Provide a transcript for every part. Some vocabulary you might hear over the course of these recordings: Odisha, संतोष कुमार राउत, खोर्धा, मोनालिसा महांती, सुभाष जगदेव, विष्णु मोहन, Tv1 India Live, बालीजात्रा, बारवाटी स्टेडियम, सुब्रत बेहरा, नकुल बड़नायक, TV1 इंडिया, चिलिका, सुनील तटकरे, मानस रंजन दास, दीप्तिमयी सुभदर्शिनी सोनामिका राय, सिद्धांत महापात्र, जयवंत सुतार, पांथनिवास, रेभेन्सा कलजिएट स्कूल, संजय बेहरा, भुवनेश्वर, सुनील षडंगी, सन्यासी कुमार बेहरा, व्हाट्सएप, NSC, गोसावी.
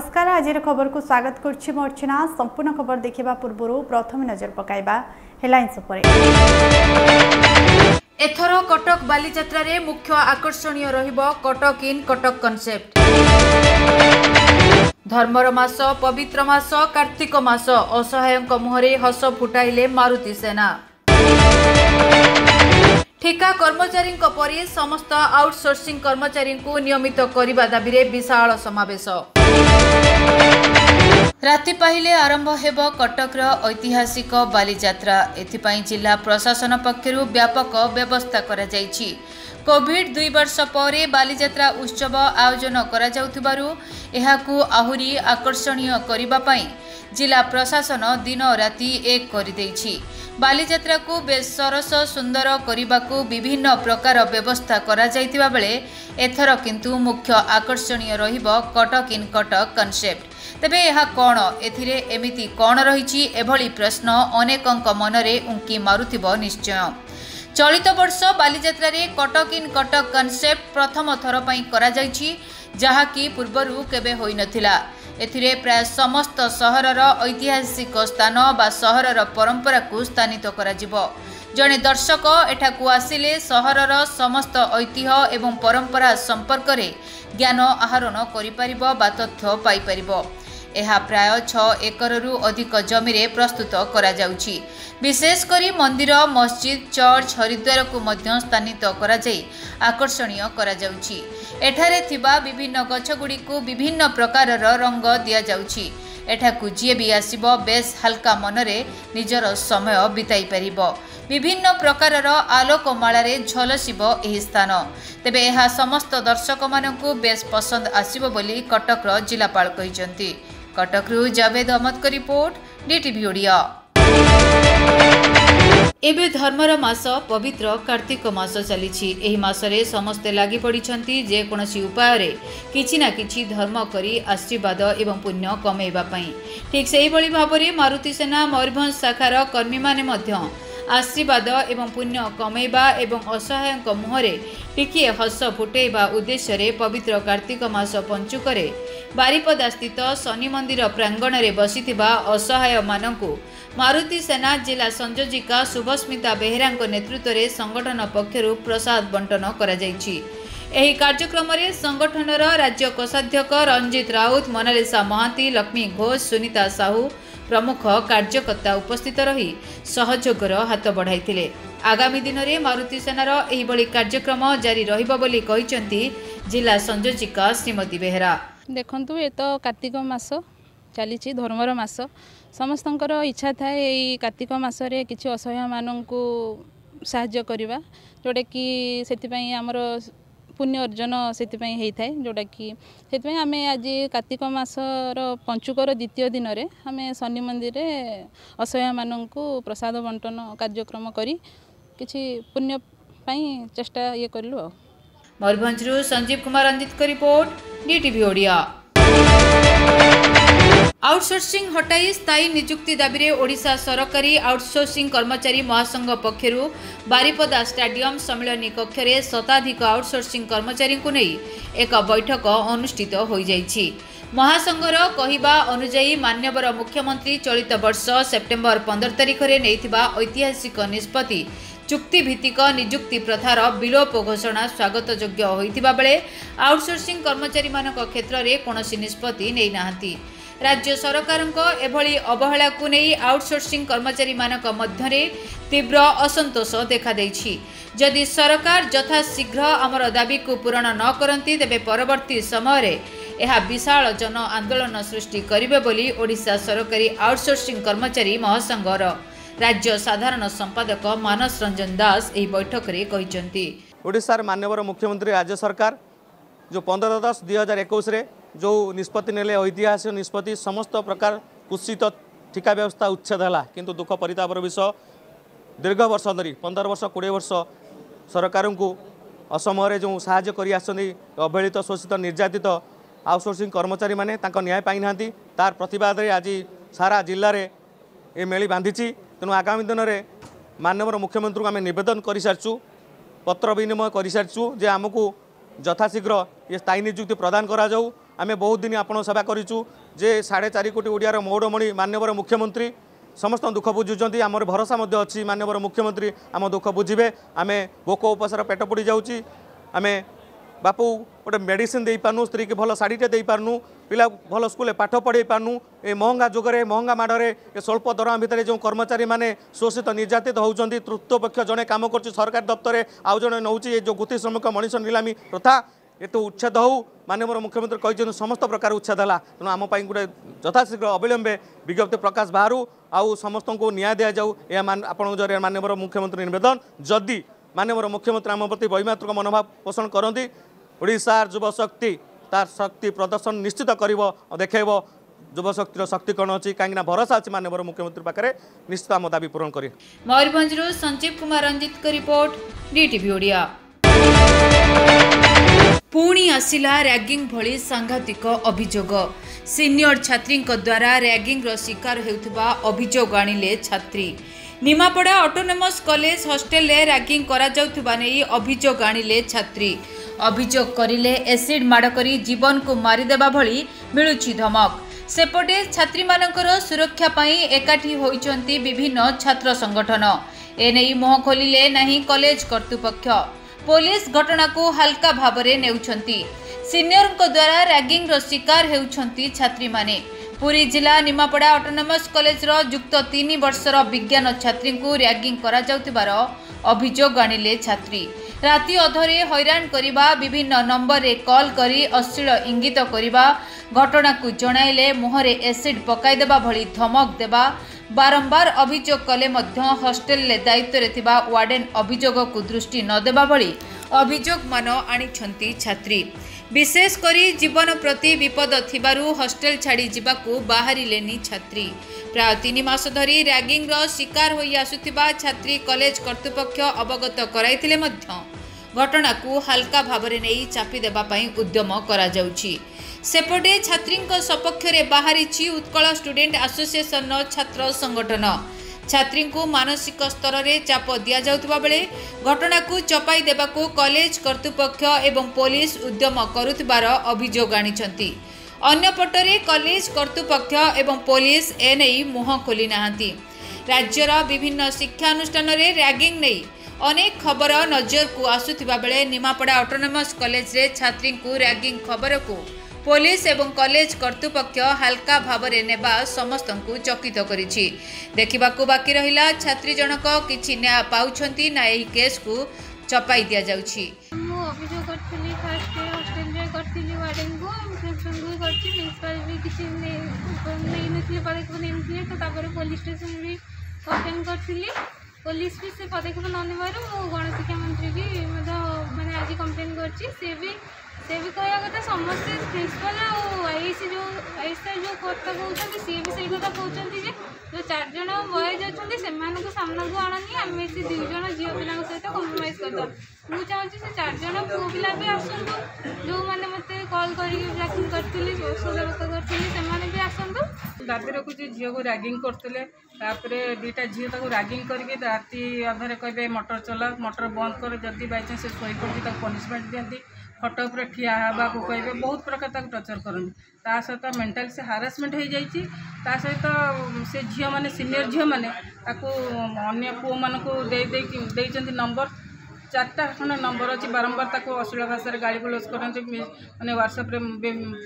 नमस्कार आजिर खबर को स्वागत करछि मोर चैनल। संपूर्ण खबर देखिबा पूर्व प्रथम नजर पकाइबा हेडलाइन्स उपरे। एथर कटक बालीजात्रा रे मुख्य आकर्षणीय रहिबो कटक इन कटक कॉन्सेप्ट। धर्मर मास पवित्र मास कार्तिक मास असहायक मुहरे हस फुटाइले मारुति सेना। ठेका कर्मचारी परि समस्त आउटसोर्सिंग कर्मचारी नियमित करने दाबी रे विशाल समावेश। राति पाहिले आरंभ हेब कटकर ऐतिहासिक बालीजात्रा। एथिपाई जिला प्रशासन पक्षरु व्यापक व्यवस्था करा जायछि। कोविड 2 वर्ष परे बालीजात्रा उत्सव आयोजन करा जाउथिबारु एहाकु आहुरी आकर्षणीय करिबा पाई जिला प्रशासन दिन राति एक करि दैछि। बालीजात्रा को बेस सरस सुंदर करने को विभिन्न प्रकार व्यवस्था करा जाइतिबा बेले एथर किंतु मुख्य आकर्षणीय रहिबो कटक इन कटक कॉन्सेप्ट। तबे यह कौन एथिरे एमिति कौन रहिछि एभली प्रश्न अनेकक मनरे उंकी मारुथिबो निश्चय। चलित वर्ष बालीजात्रा रे कटक इन कटक कॉन्सेप्ट प्रथम थर पई करा जाइछि जहाँकि पूर्वरु केबे होई नथिला। एथिरे प्राय समस्त सहरर ऐतिहासिक स्थान बा सहरर परंपरा को स्थानित करा जिवो। जने दर्शक एठाकु आसिले सहरर समस्त ऐतिह्य एवं परंपरा संपर्क रे ज्ञान आहरण करि परिबो बा तथ्य पाई परिबो। एहा प्राय 6 एकररु अधिक जमी रे प्रस्तुत करा जाउछि। विशेषकर मंदिर मस्जिद चर्च हरिद्वार को मध्य स्थानित करा जाई आकर्षणीय करा जाउछि। एठारे थिबा विभिन्न गछगुडी को विभिन्न प्रकार रंग दिया जाउछि। एठाकु जिए भी आसीबो बेस हल्का मनरे निजर समय बिताई परिबो। विभिन्न प्रकारर आलोकमालारे झलसिबो एही स्थान। तेबे एहा समस्त दर्शक माननकु बेस पसंद आसीबो बोली कटकर जिलापाल कहिसंती। कटकरु जावेद अहमद की रिपोर्ट डीटीवी ओडिया। एबे धर्मर मास पवित्र कार्तिक मास चली एही मासरे समस्ते लागी पड़िछंती। जे कोनोसी उपाय रे किछि ना किछि धर्म करी आशीर्वाद एवं पुण्य कमेइबा पई। ठीक सेही भली भाबरे मारुति सेना मयूरभंज शाखार कर्मी माने मध्य आशीर्वाद एवं पुण्य कमेइबा एवं असहायक मुहरे टिकिए हस फुटेइबा उद्देश्य रे पवित्र कार्तिक मास पंचुकरे बारीपदा स्थित शनि मंदिर प्रांगण रे बसिथिबा असहाय मानंकु मारुति सेना जिला संयोजिका शुभस्मिता बेहेरांको नेतृत्व रे संगठन पक्षरु प्रसाद बंटन करा जायछि। एही कार्यक्रम रे संगठनर राज्य कोषाध्यक्ष रंजित राउत मोनालिसा महांती लक्ष्मी घोष सुनीता साहू प्रमुख कार्यकर्ता उपस्थित रही सहयोगर हाथ बढ़ाई। आगामी दिन में मारुति सेनार एही कार्यक्रम जारी रहिबा बोली कहिसंती जिला संयोजिका श्रीमती बेहरा। देखंतु ए तो कार्तिक मास चली धर्मर मास समस्तंकर इच्छा थाए एही कार्तिक मास रे किछि असहाय माननकु सहाय्य करिबा जोडे कि सेतिपई हमरो पुण्य अर्जन से होता है। जोटा कि आम आज कार्तिक मासर पंचुकर द्वितीय दिन में आम शनि मंदिर असहाय मानू प्रसाद बंटन कार्यक्रम कर किसी पुण्य चेष्टा ये करूँ। Mayurbhanj Sanjeev Kumar Ranjit report DTV Odia. Outsourcing हटाई स्थायी निजुक्ति दाबी रे ओडिशा सरकारी आउटसोर्सिंग कर्मचारी महासंघ पक्षरु बारीपदा स्टाडियम सम्मिलनी कक्ष रे शताधिक आउटसोर्सिंग कर्मचारी को नहीं एक बैठक अनुष्ठित हो जाइछि। महासंघर कहिबा अनुयायी मान्यवर मुख्यमंत्री चलित वर्ष सेप्टेम्बर 15 तारिख रे नेथिबा ऐतिहासिक निष्पत्ति चुक्ति भित्तिक निजुक्ति प्रथार विलोप घोषणा स्वागत योग्य होइथिबा बेले आउटसोर्सिंग कर्मचारी मानक क्षेत्र रे कोनोसी निष्पत्ति नै नाहंती। राज्य सरकारक एभली अवहेला को नहीं आउटसोर्सिंग कर्मचारी मानक मध्यरे तीव्र असंतोष देखा दैछि। जदि सरकार यथा शीघ्र आमर दाबी को पूरण न करंती तबे परवर्ती समय रे एहा विशाल जन आंदोलन सृष्टि करिवे बोली ओडिशा सरकारी आउटसोर्सिंग कर्मचारी महासंघर राज्य साधारण संपादक मानस रंजन दास एही बैठक रे कहिसंती। ओडिशार माननीय मुख्यमंत्री राज्य सरकार जो 15/10/2021 रे जो निष्पत्ति नेले ऐतिहासिक निष्पत्ति समस्त प्रकार कुत्सित ठिका व्यवस्था उच्छेद है। किंतु दुख परितापर विषय दीर्घ वर्ष धरी 15 वर्ष 20 वर्ष सरकार को असम रे जो साहाय्य करी आसनी अवहेलित शोषित निर्यातित आउटसोर्सिंग कर्मचारी माने तांको न्याय पाई नाहंती तार प्रतिवाद रे आज सारा जिल्ला रे ए मेली बांधीछि। तेणु आगामी दिन में माननीय मुख्यमंत्री को आम निवेदन कर सारिचु पत्र विनिमय कर सारिचु जे आमको यथाशीघ्र ये स्थायी नियुक्ति प्रदान करा जाऊ आम बहुत दिन आपण सेवा करूँ जे 4.5 कोटी ओडियार मौड़मणि माननीय मुख्यमंत्री समस्त दुख बुझुंट आमर भरोसा अच्छी माननीय मुख्यमंत्री आम दुख बुझे आम भोक उपासर पेट पोड़ जाऊँ आम बापू गोटे मेडिसीन दे पारनु स्त्री की भल शाढ़ीटे दे पारनु पिला भल स्कूल पाठ पढ़े पारनु ए महंगा जुगरे महंगा माड़े ए स्वल्प दरमा भितर जो कर्मचारी मैंने शोषित निर्यातित होती तृतीय पक्ष जड़े काम कर सरकार दफ्तर आउ जड़े नौ जो गुति श्रमिक मनीष निलामी प्रथा ये तो उच्छेद हो माननीय मुख्यमंत्री कहते समस्त प्रकार उच्छेद है तेणु आमपाई गोटे यथाशीघ्र अविलंबे विज्ञप्ति प्रकाश बाहू आउ समस्त को न्याय दि जाऊ आपण जरिया माननीय मुख्यमंत्री निवेदन जदि माननीय मुख्यमंत्री आम प्रति वैमात्रिक मनोभाव पोषण करती ओडिशार युवशक्ति तार शक्ति प्रदर्शन निश्चित कर देखब युवशक्तिर शक्ति कौन अच्छी कहीं भरोसा अच्छी माननीय मुख्यमंत्री पाखे निश्चित आम दाबी पूरण करे। मयूरभंज संजीव कुमार रंजित की रिपोर्ट डीटीवी ओडिया। पुणी आसिला रैगिंग भली सांघातिक अभियोग सीनियर छात्री द्वारा रैगिंग शिकार होउतबा अभियोग आनिले छात्री निमापड़ा ऑटोनोमस कॉलेज हॉस्टेल रे रैगिंग करा जाउतबा नै अभियोग आनिले छात्री अभियोग करिले एसिड माड़ करी जीवन को मारिदेबा भली मिलुची धमक सेपटे छात्री मानकर सुरक्षा पाई एकाठी होइचंती विभिन्न छात्र संगठन एनै मुह खोलिले नाही कॉलेज कर्तृपक्ष पुलिस घटना को हल्का भाव में नेउछंती सीनियर द्वारा रैगिंग शिकार होउछंती छात्री माने। पुरी जिला निमापड़ा ऑटोनोमस कॉलेज रो युक्त 3 वर्षर विज्ञान छात्री को रैगिंग करा जाउतिबार अभियोग आनिले छात्री राति अधरे हैरान करिबा विभिन्न नंबर रे कॉल करी अश्लील इंगित करिबा घटना को जणाइले मुहरे एसिड पकाई देबा भली धमक देबा बारंबार अभियोग कले मध्य हॉस्टेल दायित्व रे थिबा वार्डन अभियोग को दृष्टि न देबा भली अभियोग मान आनिछंती छात्री विशेष करी जीवन प्रति विपद थिबारु हॉस्टेल छाड़ी जीवाकू बाहरिलेनी छात्री प्राय 3 मास धरी रैगिंग रो शिकार होई आसुथिबा छात्री कॉलेज कर्तृपक्ष अवगत कराइथिले मध्य घटना को हल्का भाव में नहीं चापी देबा पई उद्यम करा जाउची। सेपटे छात्री सपक्ष में बाहरी उत्कल स्टूडेंट एसोसिएशन छात्र संगठन छात्री को मानसिक स्तर में चाप दिया जाउतबा बेले घटना को चपाई देबा को कॉलेज कर्तृपक्ष एवं पुलिस उद्यम करुतबार अभियोग आनिछंती अन्यपटरे कॉलेज कर्तृपक्ष एवं पुलिस एने मुह खोली नाहंती राज्यर विभिन्न शिक्षानुष्ठान रैगिंग नहीं अनेक खबर नजर को आसुथिबा बेले निमापड़ा ऑटोनोमस कॉलेज रे छात्री को रैगिंग खबर को पुलिस एवं कॉलेज कर्तृपक्ष हल्का भाव में नेबा समस्त को चकित करिछि। देखिबा को बाकी रहिला छात्री जनक किछि न्याय पाउछंती ना एही केस को चपाई दिया जाउछि। मु अभियोग करथिली फर्स्ट डे हॉस्टल रे करथिली वार्डन को इंस्पेक्शन भी करछि प्रिंसिपल भी किछि ने नहीं नथि पदक नेम थिए तो तापर पुलिस स्टेशन भी कंप्लेन करथिली पुलिस भी से पदक्षेप ननेबार मु गणशिक्षा मंत्री की मैंने आज कंप्लेन कर कह कथा समस्ते प्रिंसिपल आईसी जो आई सर जो कथा कहते सी भी सही कथा कहते जो 4 जन बॉयज अच्छा से सामना को आनानी आम से 2 जन झील पिला सहित कम्प्रोमाइज करदा मुझे चाहूँगी से 4 जन पु पिला भी आसतु जो मैंने मत कल करैगिंग करी करते भी आसतु दादी रखुचे झील को रैगिंग करते दीटा झील को रैगिंग करके राति अधरे कहे मटर चला मटर बंद कर जदि बैचान्स से शोपड़ी पनिशमेंट दिखती फटो उपर ठिया को कहे बहुत प्रकार टर्चर करता सहित मेंटाली से हारासमेंट हो जाए सहित से झील मैंने सीनियर झील मैंने अन्य पु मान को नंबर 4टा खंड नंबर अच्छी बारंबार अश्लील भाषा गाड़ी गुलज करते मैंने व्हाट्सएप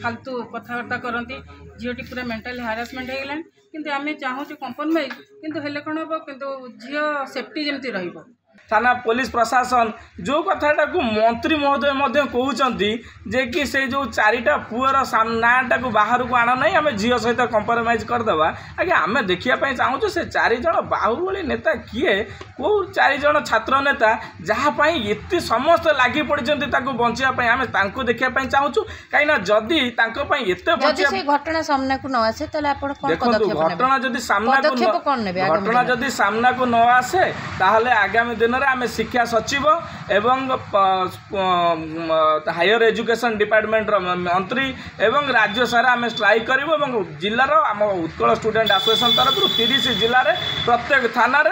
फालतू कथबार्ता करती झीटी पूरा मेंटाली हारासमेंट हो गला कि आम चाहूँ कंप्रोमाइज कितने कौन हम कि झी सेफ्टी जमी र थाना पुलिस प्रशासन जो कथाटा को मंत्री महोदय कहते जे कि से जो 4टा पुअर नाटा को बाहर को आना नहीं आम झील सहित कंप्रोमाइज करदे आगे आम देखापी चाहूँ से 4 जन बाहुबली नेता किए कौ 4 जन छात्र नेता जहाँपाई ये समस्त लगी पड़ते बचापी आम देखापी चाहूँ कहीं जदि घटना सामना को न आसे घटना जदि सामना को न आसे आगामी दिन में आम शिक्षा सचिव एवं हायर एजुकेशन डिपार्टमेंट मंत्री एवं राज्य सारा आम स्ट्राइक करूँ। जिलार आम उत्कल स्टूडेंट एसोसिएशन तरफ 30 जिले में प्रत्येक थाना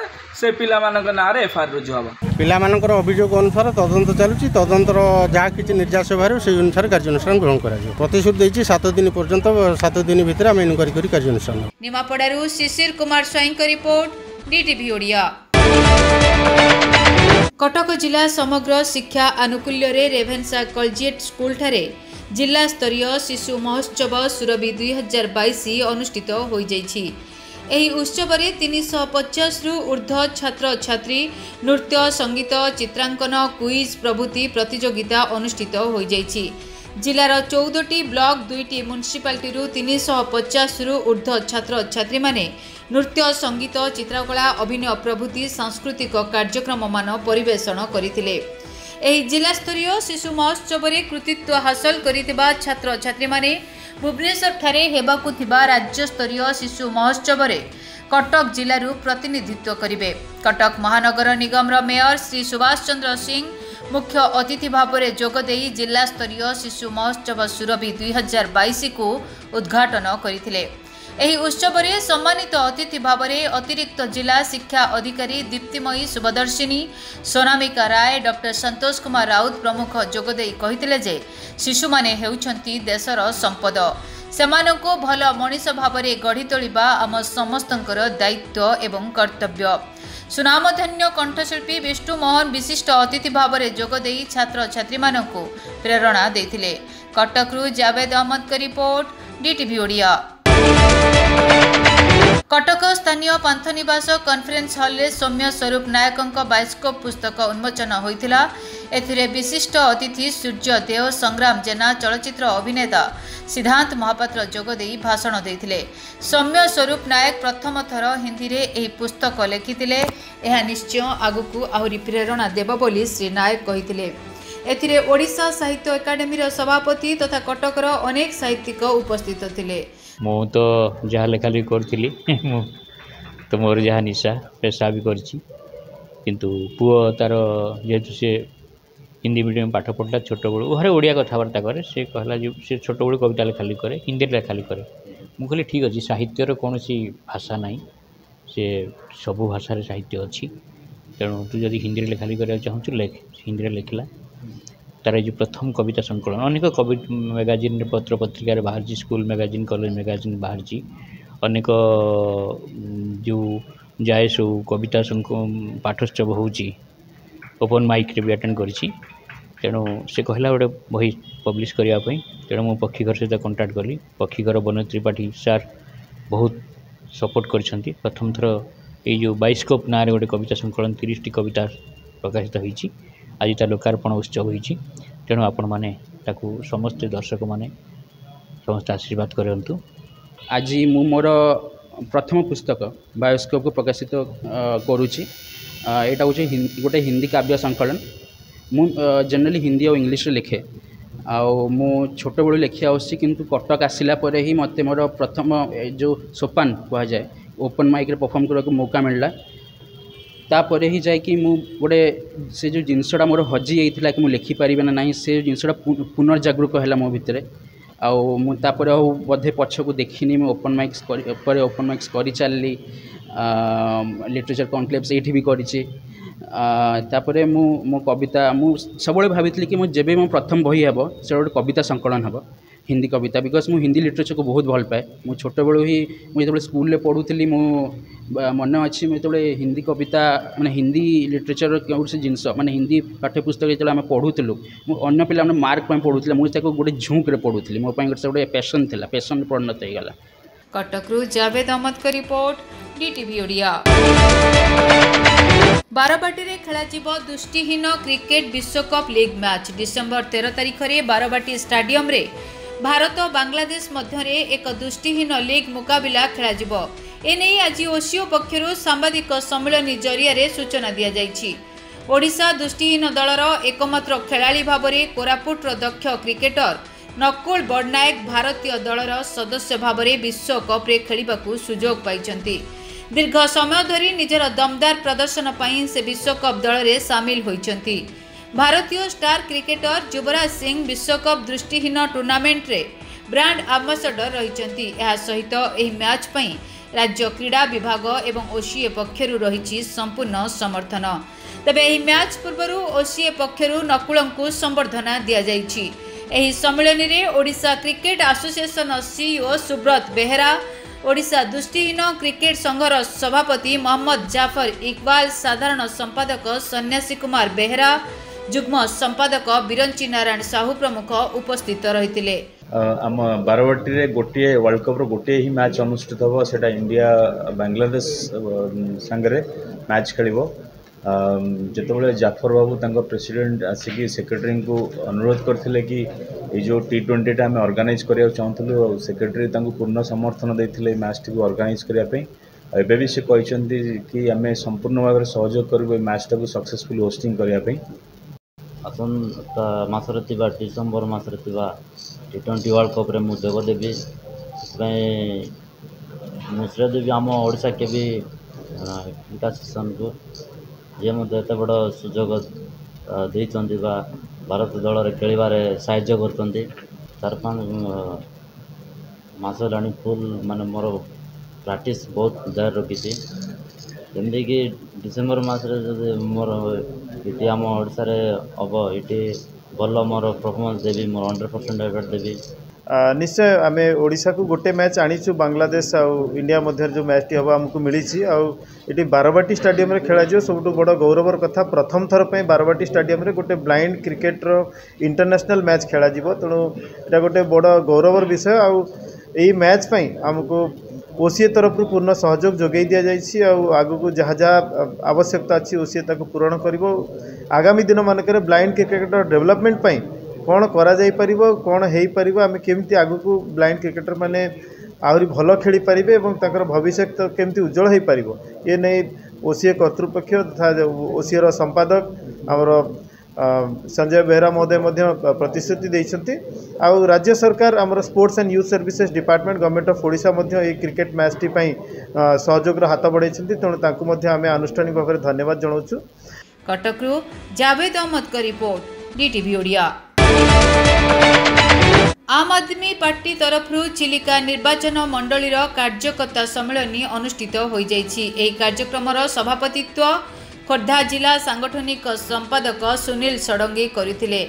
से पाने ना एफआईआर रुजु हे। पाकर अभियोग अनुसार तदंत चलू तदंतर जहाँ किसी निर्देश बाहर से अनुसार कार्यानुष्ठान ग्रहण कर प्रतिश्रुति 7 दिन पर्यंत 7 दिन भितर आम इनक्वारी कर कार्यानुष्ठान। निमापड़ारू शिशिर कुमार स्वाई की रिपोर्ट डीटीवी ओडिया। कटक जिला समग्र शिक्षा आनुकूल्य रे रेभेन्सा कलजिएट स्कूल ठारे जिला स्तरीय शिशु महोत्सव सुरभि 2022 अनुष्ठित होई जाईछि। एही उत्सव रे 350 रु ऊर्ध्व छात्र छात्री नृत्य संगीत चित्रांकन क्विज प्रभृति प्रतियोगिता अनुष्ठित होई जाईछि। जिलार 14टी ब्लॉक 2टी म्युनिसिपालिटी 350 रु ऊर्ध्व छात्र छात्री माने नृत्य संगीत चित्रकला अभिनय प्रभृति सांस्कृतिक कार्यक्रम मान परिवेषण करथिले। एही जिला स्तरीय शिशु महोत्सव रे कृतित्व हासिल करितबा छात्र छात्री माने भुवनेश्वर ठारे हेबाकु थिबा राज्य स्तरीय शिशु महोत्सव रे कटक जिलारू प्रतिनिधित्व करिवे। कटक महानगर निगम रो मेयर श्री सुभाष चंद्र सिंह मुख्य अतिथि भाव में जोगदे जिला स्तरीय शिशु महोत्सव सुरभि 2022 को उद्घाटन करथिले। एही उत्सव में सम्मानित अतिथि भाव में अतिरिक्त जिला शिक्षा अधिकारी दीप्तिमयी सुभदर्शिनी सोनामिका राय डॉक्टर संतोष कुमार राउत प्रमुख जोगदे कहिथिले जे शिशु माने हेउछंती देशर संपद सेमानको भल मनीष भाव में गढ़ी तोलिबा आम समस्तंकर दायित्व एवं कर्तव्य। सुनामधन्य कंठशिल्पी विष्णु मोहन विशिष्ट अतिथि भाव में जोगदे छात्र छात्री मानकु प्रेरणा देथिले। कटकरू जावेद अहमद की रिपोर्ट डीटीवी ओडिया। कटक स्थानीय पांथनिवास कन्फरेन्स हल में सौम्य स्वरूप नायकों बायोस्कोप पुस्तक उन्मोचन होता। एथिरे विशिष्ट अतिथि सूर्य देव संग्राम जेना चलचित्र अभिनेता सिद्धांत महापात्र जोगदे भाषण देथिले। सौम्य स्वरूप नायक प्रथम थर हिंदी रे एही पुस्तक लेखिथिले। एहा निश्चय आगुकु आहुरी प्रेरणा देव बोली श्री नायक कहिथिले। एथिरे ओडिशा साहित्य एकाडेमीर सभापति तथा कटकर अनेक साहित्यिक उपस्थित थिले। मो तो जहाँ लेखालेखी करी तो मोर जहाँ निशा पेशा भी करी किंतु पुओ तार जेहेतु से हिंदी मीडियम पाठ पढ़ा छोट बड़ू घर ओडिया कथबार्ता कैर से कहला से छोट बड़ू कविता लेखालेखी करे हिंदी लेखालेखी करे। मुझे कहली ठीक अच्छे साहित्यर कौन भाषा ना से सबू भाषार साहित्य अच्छी तेणु तू जब हिंदी लेखालेखी करा चाहूँ लेख हिंदी लेखिला तार जो प्रथम कविता संकलन अनेक कवि मैगाजिन पत्र पत्रिकार बाहर स्कूल मैगाजिन कॉलेज मैगाजिन बाहर अनेक जो जाए सो कविता पाठोत्सव होची ओपन माइक रे भी अटेंड करिछि। तेणु से कहला गोटे बही पब्लिश करने तेणु मु पक्षीघर सहित कंटाक्ट कली। पक्षीघर बनोज त्रिपाठी सार बहुत सपोर्ट कर प्रथम थर ये जो बायोस्कोप ना गोटे कविता संकलन 30टी कविता प्रकाशित होईछि। आज तार लोकार्पण उत्सव होईछि। तेणु आपण माने ताकू समस्त दर्शक माने समस्त आशीर्वाद करंतु। आज मु मोर प्रथम पुस्तक बायोस्कोप को प्रकाशित करुछि। एटा हूँ गोटे हिंदी काव्य संकलन। मु जनरली हिंदी और इंग्लिश लिखे मु छोट बड़ू लिखी आसी किंतु कटक आसला ही मत मोर प्रथम जो सोपान कह जाए ओपन माइक रे परफॉर्म करने को मौका मिलला। तापर ही जाए कि मु गोटे से जो जिनसटा मोर हजि जाइतिला कि मु लिखि परिबे ना नहीं से जिनसटा पुनर्जागरूक हैला मो भितरे आउ मु तापर हो बधे पक्ष को देखिनी मु ओपन माइक्स पर ओपन माइक्स करी चलली लिटरेचर कॉन्क्लेव्स ये भी करतापर मो कविता मु सब भाई कि जब मो प्रथम बही हे से गोटे कविता संकलन हे हिंदी कविता बिकज मु हिंदी लिटरेचर को बहुत भल पाए। मु छोट बड़ू ही मुझे स्कूल पढ़ुली मु मन अच्छी मुझे हिंदी कविता माने हिंदी लिटरेचर गोटे जिनस माने हिंदी पाठ्यपुस्तक जो आम पढ़ुलू मुझे पे मार्क पढ़ुला मुझे गोटे झुंक्रे पढ़ुली मो गोटे पैशन था पैशन परिणत होगा। कटकरू जावेद अहमद की रिपोर्ट डीटीवी ओडिया। बारवाटी में खेल दृष्टिहीन क्रिकेट विश्वकप लीग मैच डिसेंबर 13 तारीख में बारवाटी स्टेडियम रे भारत बांग्लादेश मध्य एक दृष्टिहीन लीग मुकाबला खेल एने आज ओसीओ पक्षर सांबादिक सम्मिलन जरिया सूचना दि जाएगी। ओडिशा दृष्टिहीन दलर एकमात्र खेलाड़ी भाव में कोरापुटर दक्ष क्रिकेटर नकुल बड़नायक भारतीय दलर सदस्य भाव में विश्वकप्रे खेल सुजोग पाई। दीर्घ समय धरी निजर दमदार प्रदर्शन पर से विश्वकप दल में सामिल होती। भारतीय स्टार क्रिकेटर युवराज सिंह विश्वकप दृष्टिहीन टूर्णामेंट रे ब्रांड आम्बासाडर रही। सहित यह मैच पर राज्य क्रीड़ा विभाग एवं ओसीए पक्षर रही संपूर्ण समर्थन। तबे यह मैच पूर्व ओसीए पक्षर नकुलंकु संबर्धना दिया जायछि। एही सम्मेलन रे Odisha cricket association CEO सुब्रत बेहरा, Odisha दृष्टिहीन क्रिकेट संघर सभापति मोहम्मद जाफर इकबाल, साधारण संपादक सन्यासी कुमार बेहरा, जुग्म संपादक बिरंची नारायण साहू प्रमुख उपस्थित रही। आम बारवाटी रे गोटे वर्ल्ड कप रो गोटे ही मैच अनुष्ठित होबो, सेटा इंडिया बांग्लादेश संगरे मैच खेलिबो। जितेबाला जाफर बाबू तंग प्रेसिडेंट आसिकी सेक्रेटरी को अनुरोध करथिले कि ये जो T20 आम अर्गानाइज करा चाहूँ, सेक्रेटरी पूर्ण समर्थन देते मैच टी अर्गानाइज करने। एबे भी से कहते कि आम संपूर्ण भाव सहयोग करूँ मैच टाक सक्सेसफुल होस्टिंग करने। आसंता मसरे डिसेम्बर मसरे T20 वर्ल्ड कप रे योगदेवी मुश्रेदेवी आम ओडिशा के भी सेक्शन को ये मत एत बड़ सुजोग दे भारत दल रे खेल साज कर फुल मान मोर प्राक्टिस बहुत जारी रखी। जमी कि डिसेम्बर मसरे मोर ये आम ओडार हम ये भल मोर परफॉर्मेंस देवी मोर 100% एफर्ट देवी। निश्चय आम ओडिशा को गोटे मैच आनीचु बांग्लादेश आ इंडिया मध्य जो मैच टी हम आमको मिली आठ बारवाटी स्टाडियम खेल जाए। सबुठू बड़ गौरवर कथा प्रथम थर पर बारवाटी स्टाडियम गोटे ब्लाइंड क्रिकेटर इंटरनेशनल मैच खेल जाए, तेणु ये गोटे बड़ गौरवर विषय। आई मैच आमको ओसीए तरफ पूर्ण सहयोग जोगे दि जाए। आगू जहाँ जहाँ आवश्यकता अच्छी ओसीए ताको पूरण कर। आगामी दिन मानक ब्लाइंड क्रिकेटर डेवलपमेंट कौन करा जाई परिबो, कौन हेई परिबो, आमे केमती आगु को ब्लाइंड क्रिकेटर माने आहुरी भलो खेली परिबे एवं ताकर भविष्य केमती उज्जवल हेई परिबो, ये नै ओसीए कर्तृपक्ष तथा ओसीए रो संपादक हमरो संजय बेहरा महोदय प्रतिश्रुति देइछन्ति। आउ राज्य सरकार हमरो sports and youth services department government of Odisha मध्य ए क्रिकेट मैच टी पई सहयोग हाथ बढ़ाइछन्ति, तेणु ताकु मध्य आमे आनुष्ठानिक भाबरे धन्यवाद जणाउछु। कटक रु जावेद अहमद का रिपोर्ट, DTV ओडिया। आम आदमी पार्टी तरफ चिलिका निर्वाचन मंडल कार्यकर्ता सम्मेलन अनुष्ठित हो जाएगी। कार्यक्रम सभापतित्व खोर्धा जिला सांगठनिक संपादक सुनील षडंगी करथिले।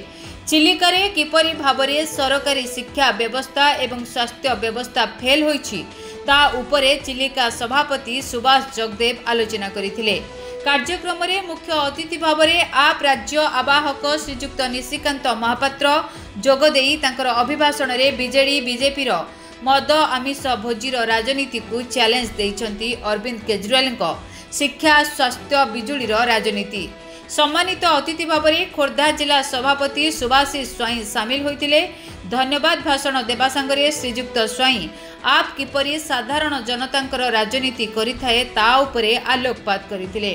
चिलिकार किपरि भाव में सरकारी शिक्षा व्यवस्था एवं स्वास्थ्य व्यवस्था फेल होइछि ता उपरे चिलिका सभापति सुभाष जगदेव आलोचना करथिले। कार्यक्रम रे मुख्य अतिथि भाव में आप राज्य आवाहक श्रीजुक्त निशिकांत महापात्र जोगदे अभिभाषण में बीजेडी बीजेपी मद आमिष भोजीर राजनीति को चैलेंज देइछन्ति अरविंद केजरीवाल शिक्षा स्वास्थ्य बिजुली राजनीति। सम्मानित अतिथि भाव में खोर्धा जिला सभापति सुभाषिष स्वाई सामिल होते। धन्यवाद भाषण देवा संगे श्रीजुक्त स्वाई आप किपरि साधारण जनता राजनीति करिथाए ता उपरे आलोकपात करथिले।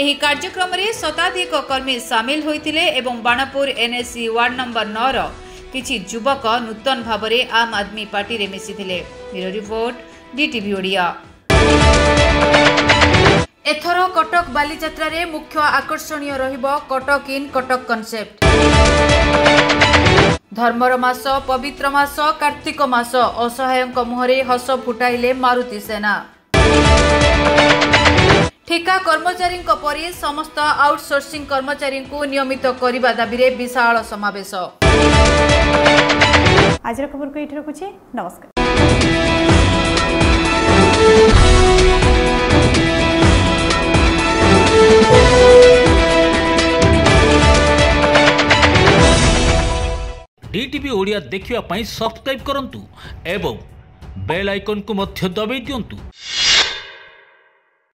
एही कार्यक्रम रे शताधिक कर्मी सामिल होइतिले एवं बाणपुर NSC वार्ड नंबर 9 रो किछि युवक नूतन भाव में आम आदमी पार्टी रे मिसिथिले। Bureau report, DTV Odia. एथर कटक बालीजात्रा रे मुख्य आकर्षणीय रहिबो कटक इन कटक कॉन्सेप्ट। धर्मर मास, पवित्र मास, कार्तिक मास, असहाय मुहरे हस फुटाइले मारुति सेना। ठेका कर्मचारी परे समस्त आउटसोर्सिंग कर्मचारी को नियमित करने दाबी विशाल समावेश। आजिर खबर को एठी रखुछि, नमस्कार। DTV ओडिया देखा सब्सक्राइब करूँ एवं बेल आइकन को मध्य दबाई दियंतु।